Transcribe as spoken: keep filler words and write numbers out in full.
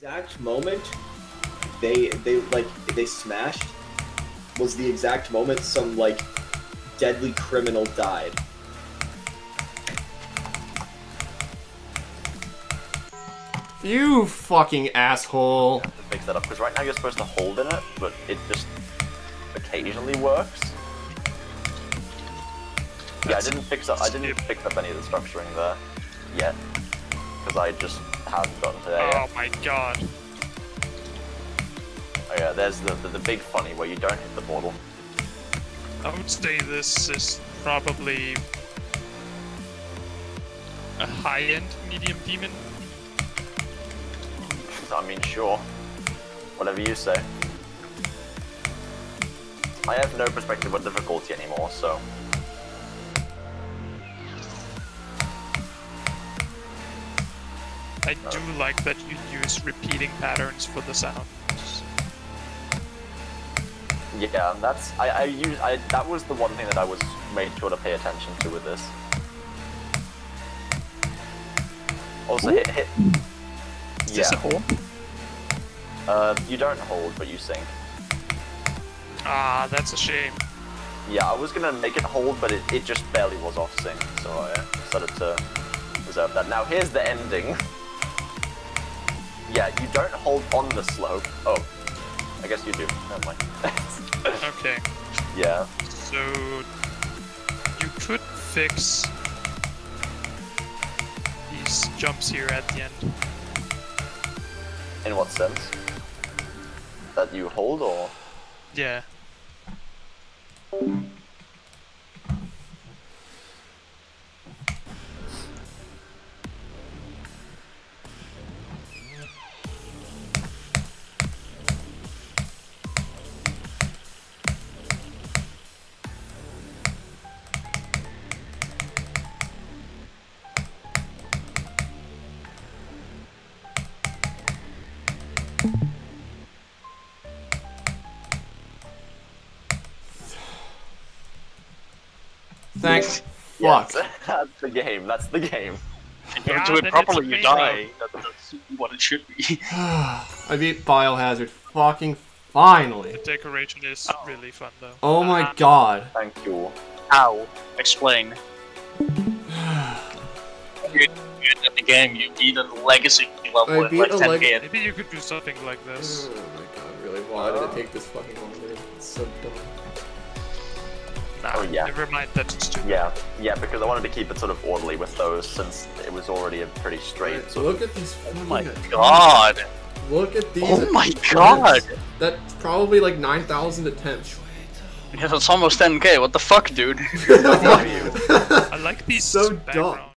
Exact moment they they like they smashed was the exact moment some like deadly criminal died. You fucking asshole! I have to fix that up because right now you're supposed to hold in it, but it just occasionally works. Yeah, That's I didn't fix up. I didn't fix up any of the structuring there yet because I just. Hasn't gotten to that yet. Oh my god. Oh yeah, there's the, the, the big funny where you don't hit the portal. I would say this is probably a high-end medium demon. I mean, sure. Whatever you say. I have no perspective on difficulty anymore, so... I do like that you use repeating patterns for the sounds. Yeah, that's I, I use I that was the one thing that I was made sure to pay attention to with this. Also Ooh. hit hit. Is yeah. this a hold? Uh, you don't hold, but you sink. Ah, that's a shame. Yeah, I was gonna make it hold, but it, it just barely was off sync, so I decided to reserve that. Now here's the ending. Yeah, you don't hold on the slope. Oh, I guess you do. Never mind. Okay. Yeah. So, you could fix these jumps here at the end. In what sense? That you hold or? Yeah. Thanks. Fuck. Yes, that's the game. That's the game. If you yeah, don't do it properly, you die. That's what it should be. I beat Biohazard. Fucking finally. The decoration is oh. really fun, though. Oh my uh, god. Thank you. Ow. Explain. You're good at the game. You beat a legacy level at like ten K. Maybe you could do something like this. Oh my god, really? Why did it take this fucking long? It's so dumb. Nah, oh yeah. Never mind, that's stupid. Yeah, yeah, because I wanted to keep it sort of orderly with those since it was already a pretty straight. Right, so look at these. Oh my god. Look at these. Oh my god. That's probably like nine thousand attempts. Yeah, that's almost ten K. What the fuck, dude? I like these. So dumb.